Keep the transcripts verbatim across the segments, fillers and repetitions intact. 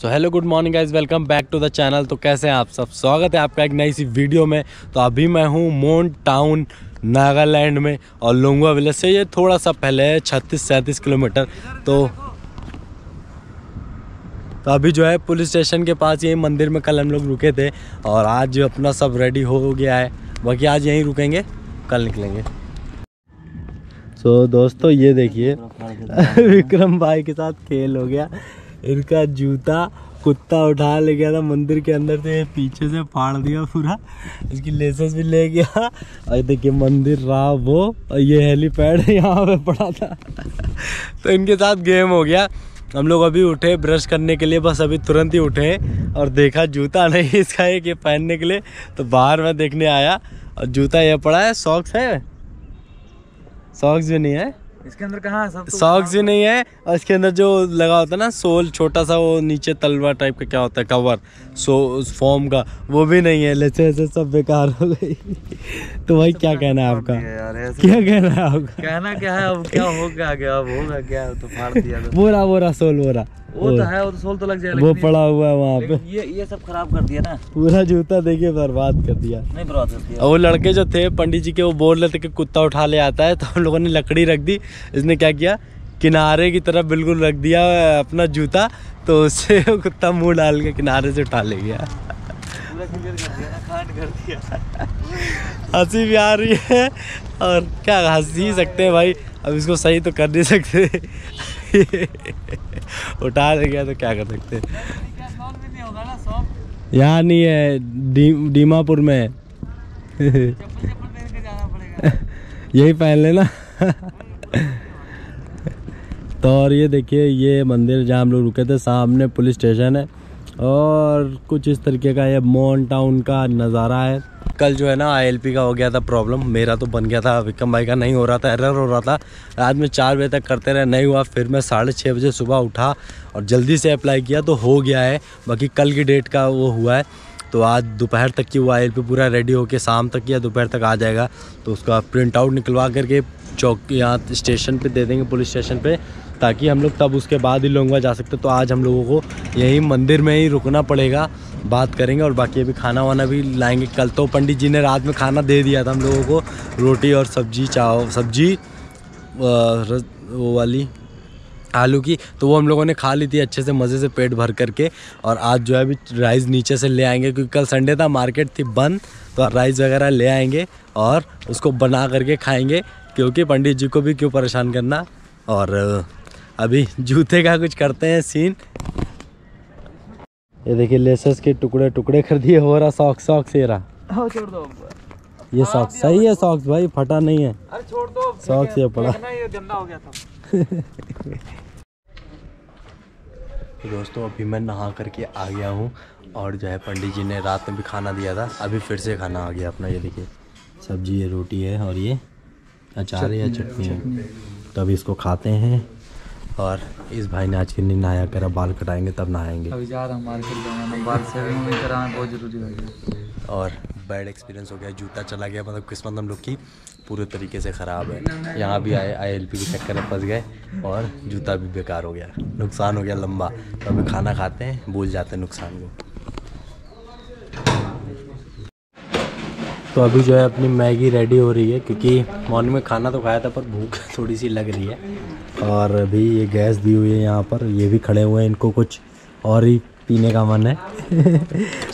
So hello good morning guys, welcome back to the channel. तो कैसे हैं आप सब? स्वागत है आपका एक नई सी वीडियो में। तो अभी मैं हूँ मोंटाउन नागालैंड में, और लोंगवा विलेज से ये थोड़ा सा पहले है, छत्तीस सैंतीस किलोमीटर। तो तो अभी जो है पुलिस स्टेशन के पास यही मंदिर में कल हम लोग रुके थे, और आज जो अपना सब रेडी हो गया है, बाकी आज यहीं रुकेंगे, कल निकलेंगे। सो so, दोस्तों ये देखिए विक्रम भाई के साथ खेल हो गया। इनका जूता कुत्ता उठा ले गया था मंदिर के अंदर से, पीछे से फाड़ दिया पूरा, इसकी लेसेस भी ले गया। और देखिए मंदिर रहा वो, और ये हेलीपैड यहाँ पे पड़ा था तो इनके साथ गेम हो गया। हम लोग अभी उठे ब्रश करने के लिए, बस अभी तुरंत ही उठे और देखा जूता नहीं इसका एक, ये पहनने के लिए। तो बाहर मैं देखने आया और जूता यह पड़ा है, सॉक्स है, सॉक्स भी नहीं है इसके अंदर, कहाँ सब सॉक्स भी नहीं है। और इसके अंदर जो लगा होता है ना सोल, छोटा सा वो नीचे तलवा टाइप का क्या होता है कवर, सो उस फॉर्म का, वो भी नहीं है। लेसे ऐसे सब बेकार हो गई। तो भाई क्या कहना है आपका, क्या कहना है आपका? कहना क्या है, अब क्या होगा, क्या अब होगा क्या? तो फाड़ दिया बोरा बोरा सोल, बोरा वो तो है, वो तो सोल तो लग जाएगा, वो पड़ा हुआ है वहाँ पे। ये ये सब खराब कर दिया ना, पूरा जूता देखिए बर्बाद कर दिया, नहीं बर्बाद कर दिया। और वो लड़के जो थे पंडित जी के, वो बोल रहे थे कि कुत्ता उठा ले आता है, तो हम लोगों ने लकड़ी रख दी। इसने क्या किया, किनारे की तरफ बिल्कुल रख दिया अपना जूता, तो उससे कुत्ता मुँह डाल के किनारे से उठा ले गया। हंसी भी आ रही है, और क्या हंस ही सकते हैं भाई, अब इसको सही तो कर नहीं सकते उठा ले गया तो क्या कर सकते हैं। यहाँ नहीं है, डी, दीमापुर में है यही पहन लेना तो और ये देखिए ये मंदिर जहाँ हम लोग रुके थे, सामने पुलिस स्टेशन है, और कुछ इस तरीके का ये मोंटाउन का नज़ारा है। कल जो है ना आई एल पी का हो गया था प्रॉब्लम, मेरा तो बन गया था, विक्रम भाई का नहीं हो रहा था, एरर हो रहा था। रात में चार बजे तक करते रहे, नहीं हुआ, फिर मैं साढ़े छः बजे सुबह उठा और जल्दी से अप्लाई किया, तो हो गया है। बाकी कल की डेट का वो हुआ है, तो आज दोपहर तक की वो आई एल पी पूरा रेडी होके शाम तक या दोपहर तक आ जाएगा। तो उसका प्रिंट आउट निकलवा करके चौक यहाँ स्टेशन पे दे देंगे, पुलिस स्टेशन पे, ताकि हम लोग तब उसके बाद ही लोंगवा जा सकते। तो आज हम लोगों को यहीं मंदिर में ही रुकना पड़ेगा, बात करेंगे। और बाकी अभी खाना वाना भी लाएंगे कल, तो पंडित जी ने रात में खाना दे दिया था हम लोगों को, रोटी और सब्जी, चाव सब्जी वो वाली आलू की, तो वो हम लोगों ने खा ली थी अच्छे से मज़े से पेट भर करके। और आज जो है अभी राइस नीचे से ले आएंगे, क्योंकि कल संडे था, मार्केट थी बंद, तो राइस वगैरह ले आएंगे और उसको बना करके खाएंगे, क्योंकि पंडित जी को भी क्यों परेशान करना। और अभी जूते का कुछ करते हैं सीन। ये देखिए लेसेस के टुकड़े टुकड़े कर दिए, हो रहा सॉक्स सॉक्स ये रहा, छोड़ दो ये सॉक्स, सही है सॉक्स भाई, फटा नहीं है, अरे छोड़ दो सॉक्स ये पड़ा, ये गंदा हो गया था तो दोस्तों अभी मैं नहा करके आ गया हूँ, और जो है पंडित जी ने रात में भी खाना दिया था, अभी फिर से खाना आ गया अपना। ये देखिए सब्जी है, रोटी है, और ये अचार या चटनी है, तो अभी इसको खाते हैं। और इस भाई ने आज के नहीं नहाया करा, बाल कटाएंगे तब नहाएंगे, बहुत जरूरी है। और बैड एक्सपीरियंस हो गया, जूता चला गया, मतलब किस्मत हम लोग की पूरे तरीके से ख़राब है। यहाँ भी आए आई एल पी के चक्कर में फंस गए, और जूता भी बेकार हो गया, नुकसान हो गया लंबा। तो अभी खाना खाते हैं, भूल जाते हैं नुकसान को। तो अभी जो है अपनी मैगी रेडी हो रही है, क्योंकि मॉर्निंग में खाना तो खाया था, पर भूख थोड़ी सी लग रही है। और अभी ये गैस दी हुई है यहाँ पर, ये भी खड़े हुए हैं, इनको कुछ और ही पीने का मन है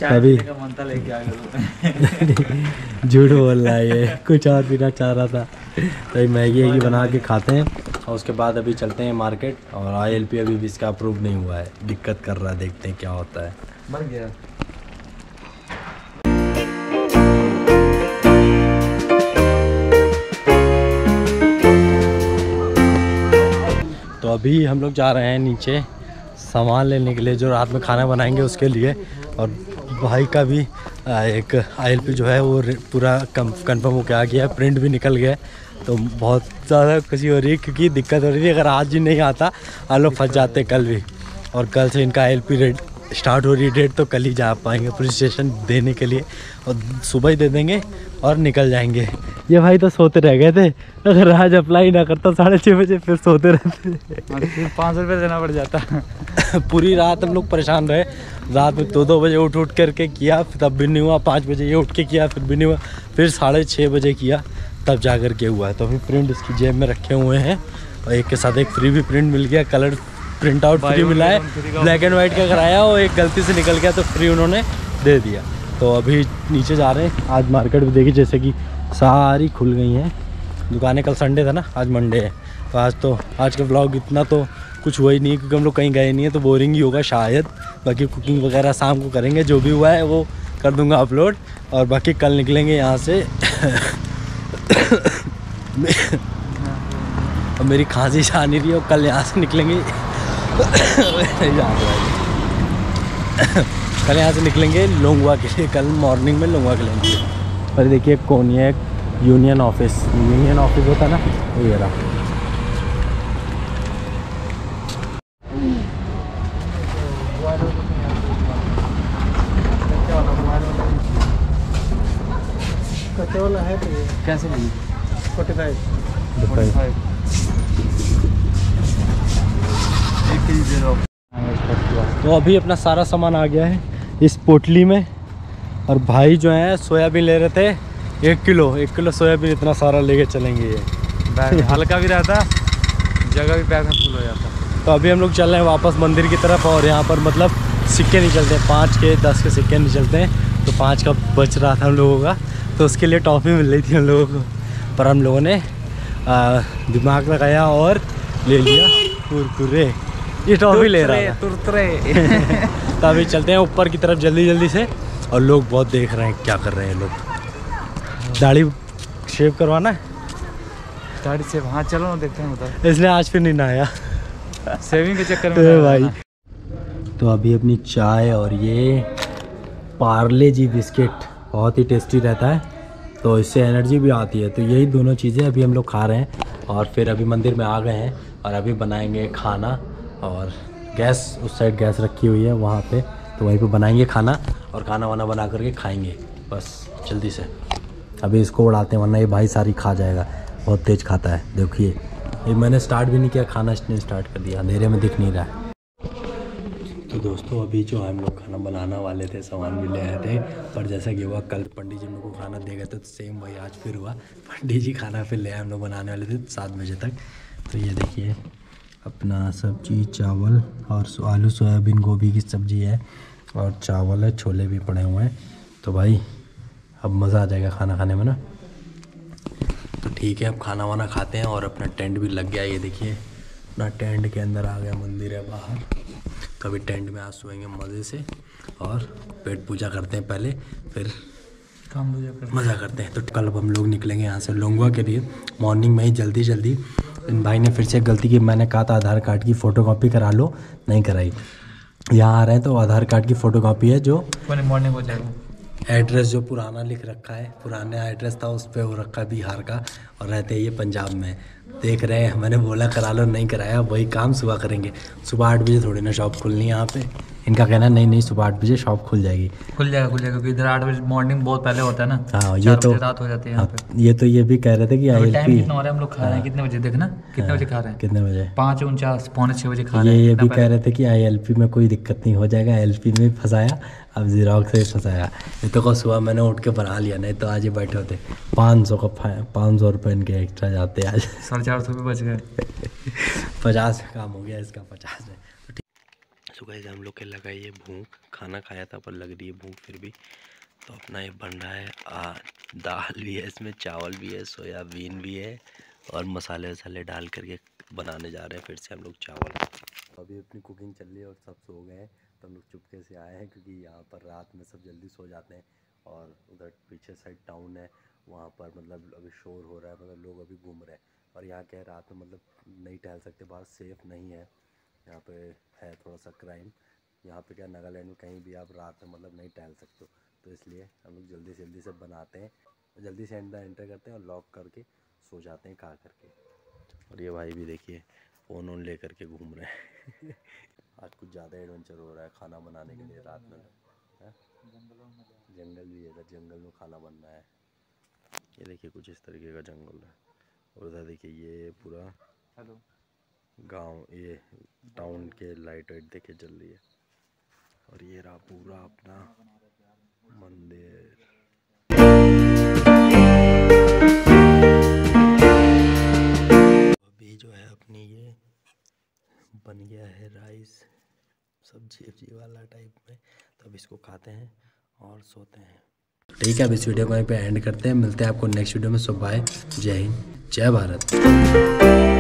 अभी झूठ बोल रहा है ये कुछ और पीना चाह रहा था, तो मैगी ही बना के खाते हैं, और उसके बाद अभी चलते हैं मार्केट। और आई एल पी अभी भी इसका अप्रूव नहीं हुआ है, दिक्कत कर रहा है, देखते हैं क्या होता है। मर गया तो अभी हम लोग जा रहे हैं नीचे सामान लेने के लिए, जो रात में खाना बनाएंगे उसके लिए। और भाई का भी एक आई एल पी जो है वो पूरा कंफर्म होकर आ गया, प्रिंट भी निकल गया, तो बहुत ज़्यादा खुशी हो रही है, क्योंकि दिक्कत हो रही थी अगर आज ही नहीं आता हम लोग फंस जाते कल भी। और कल से इनका आई एल पी स्टार्ट हो रही है डेट, तो कल ही जा पाएंगे पुलिस स्टेशन देने के लिए, और सुबह ही दे देंगे और निकल जाएंगे। ये भाई तो सोते रह गए थे, अगर आज अप्लाई ना करता साढ़े छः बजे फिर सोते रहते, फिर पाँच सौ रुपये देना पड़ जाता। पूरी रात हम लोग परेशान रहे, रात में दो दो बजे उठ उठ करके किया, तब भी नहीं हुआ, पाँच बजे ये उठ के किया फिर भी नहीं हुआ, फिर साढ़े छः बजे किया तब जा कर के हुआ। तो अभी प्रिंट इसकी जेब में रखे हुए हैं, और एक के साथ एक फ्री भी प्रिंट मिल गया, कलर प्रिंट आउट फ्री मिला है, ब्लैक एंड वाइट का कराया और एक गलती से निकल गया तो फ्री उन्होंने दे दिया। तो अभी नीचे जा रहे हैं। आज मार्केट भी देखी जैसे कि सारी खुल गई हैं दुकानें, कल संडे था ना, आज मंडे है, तो आज तो आज का व्लॉग इतना तो कुछ हुआ ही नहीं क्योंकि हम लोग कहीं गए नहीं है, तो बोरिंग ही होगा शायद। बाकी कुकिंग वगैरह शाम को करेंगे, जो भी हुआ है वो कर दूँगा अपलोड, और बाकी कल निकलेंगे यहाँ से। और मेरी खांसी जा नहीं रही, और कल यहाँ से निकलेंगे कल यहाँ से निकलेंगे लोंगवा के लिए, कल मॉर्निंग में लोंगवा के लिए। पर देखिए कौन है, यूनियन ऑफिस, यूनियन ऑफिस होता ना ये रहा। है कैसे पैंतालीस तो अभी अपना सारा सामान आ गया है इस पोटली में। और भाई जो है सोयाबीन ले रहे थे एक किलो, एक किलो सोयाबीन इतना सारा लेके चलेंगे। ये हल्का भी रहता, जगह भी बैग में फुल हो जाता। तो अभी हम लोग चल रहे हैं वापस मंदिर की तरफ, और यहाँ पर मतलब सिक्के निकलते हैं, पाँच के दस के सिक्के निकलते हैं, तो पाँच का बच रहा था हम लोगों का, तो उसके लिए टॉफ़ी मिल रही थी हम लोगों को, पर हम लोगों ने दिमाग लगाया और ले लिया कुरकुरे, ये टॉफी ले रहा है तुरतरे। तो अभी चलते हैं ऊपर की तरफ जल्दी जल्दी से, और लोग बहुत देख रहे हैं क्या कर रहे हैं लोग। दाढ़ी शेव करवाना है, दाढ़ी शेव, हाँ चलो ना देखते हैं उधर। इसलिए आज फिर नहीं नहाया सेविंग के चक्कर में भाई। तो अभी अपनी चाय और ये पार्ले जी बिस्किट बहुत ही टेस्टी रहता है, तो इससे एनर्जी भी आती है, तो यही दोनों चीज़ें अभी हम लोग खा रहे हैं। और फिर अभी मंदिर में आ गए हैं, और अभी बनाएंगे खाना, और गैस उस साइड गैस रखी हुई है वहाँ पे, तो वहीं पे बनाएंगे खाना, और खाना वाना बना करके खाएंगे बस जल्दी से। अभी इसको उड़ाते हैं वरना ये भाई सारी खा जाएगा, बहुत तेज़ खाता है। देखिए ये मैंने स्टार्ट भी नहीं किया, खाना इसने स्टार्ट कर दिया, अंधेरे में दिख नहीं रहा है। तो दोस्तों अभी जो हम लोग खाना बनाना वाले थे, सामान भी ले आए थे, पर जैसा कि हुआ कल पंडित जी हम लोग को खाना दे गए थे, तो सेम वही आज फिर हुआ, पंडित जी खाना फिर ले आए, हम लोग बनाने वाले थे सात बजे तक। तो ये देखिए अपना सब्जी चावल और आलू सोयाबीन गोभी की सब्जी है, और चावल है, छोले भी पड़े हुए हैं। तो भाई अब मज़ा आ जाएगा खाना खाने में ना। तो ठीक है अब खाना वाना खाते हैं, और अपना टेंट भी लग गया, ये देखिए अपना टेंट के अंदर आ गया, मंदिर है बाहर। तो अभी टेंट में आज सोएंगे मज़े से, और पेट पूजा करते हैं पहले, फिर काम मज़ा करते हैं। तो कल अब हम लोग निकलेंगे यहाँ से लोंगवा के लिए मॉर्निंग में ही जल्दी जल्दी। इन भाई ने फिर से गलती की, मैंने कहा था आधार कार्ड की फ़ोटोकॉपी करा लो, नहीं कराई। यहाँ आ रहे हैं तो आधार कार्ड की फ़ोटोकॉपी है, जो मॉर्निंग हो जाएगा। एड्रेस जो पुराना लिख रखा है, पुराना एड्रेस था उस पर हो रखा है बिहार का, और रहते हैं ये पंजाब में। देख रहे हैं मैंने बोला करा लो, नहीं कराया, वही काम सुबह करेंगे। सुबह आठ बजे थोड़ी ना शॉप खुलनी है यहाँ पे, इनका कहना नहीं नहीं सुबह आठ बजे शॉप खुल जाएगी, खुल जाएगा खुल जाएगा, क्योंकि इधर आठ बजे मॉर्निंग बहुत पहले होता है ना। हाँ ये तो रात हो जाती है यहाँ पे। ये तो ये भी कह रहे थे कि आईएलपी कितना हो रहा है हम लोग खा रहे हैं, कितने बजे देखना, कितने बजे खा रहे हैं, कितने बजे, पाँच उनचास पौने छः बजे खा रहे हैं। ये भी कह रहे थे कि आईएलपी में कोई दिक्कत नहीं हो जाएगा, आईएलपी में फंसाया, अब जीरोक से फंसाया। ये तो कल सुबह मैंने उठ के बना लिया, नहीं तो आज ही बैठे होते। पाँच सौ का पाँच सौ रुपये इनके एक्स्ट्रा जाते आज, साढ़े चार सौ भी बच गए, पचास में काम हो गया इसका, पचास में। तो गाइस हम लोग के लगा ये भूख, खाना खाया था पर लग रही है भूख फिर भी। तो अपना ये बन रहा है, आ, दाल भी है इसमें, चावल भी है, सोयाबीन भी है, और मसाले वसाले डाल करके बनाने जा रहे हैं फिर से हम लोग चावल। अभी अपनी कुकिंग चल रही है, और सब सो गए हैं, तो हम लोग चुपके से आए हैं क्योंकि यहाँ पर रात में सब जल्दी सो जाते हैं। और उधर पीछे साइड टाउन है, वहाँ पर मतलब अभी शोर हो रहा है, मतलब लोग अभी घूम रहे हैं, और यहाँ क्या है रात में मतलब नहीं टहल सकते बाहर, सेफ़ नहीं है यहाँ पे, है थोड़ा सा क्राइम यहाँ पे। क्या नागालैंड में कहीं भी आप रात में मतलब नहीं टहल सकते हो, तो इसलिए हम लोग जल्दी जल्दी से बनाते हैं, जल्दी से अंदर एंटर करते हैं और लॉक करके सो जाते हैं खा करके। और ये भाई भी देखिए फ़ोन ऑन ले करके घूम रहे हैं। आज कुछ ज़्यादा एडवेंचर हो रहा है खाना बनाने के लिए रात में। जंगलों में जंगल भी है इधर, जंगल में खाना बनना है। ये देखिए कुछ इस तरीके का जंगल है। और उधर देखिए ये पूरा हेलो गांव, ये टाउन के लाइट वाइट देखिए जल रही है। और ये रहा पूरा अपना मंदिर। अभी जो है अपनी ये बन गया है राइस सब्जी सब्जी वाला टाइप में, तो अब इसको खाते हैं और सोते हैं। ठीक है, अब इस वीडियो को यहीं पे एंड करते हैं। मिलते हैं आपको नेक्स्ट वीडियो में। सो बाय, जय हिंद, जय भारत।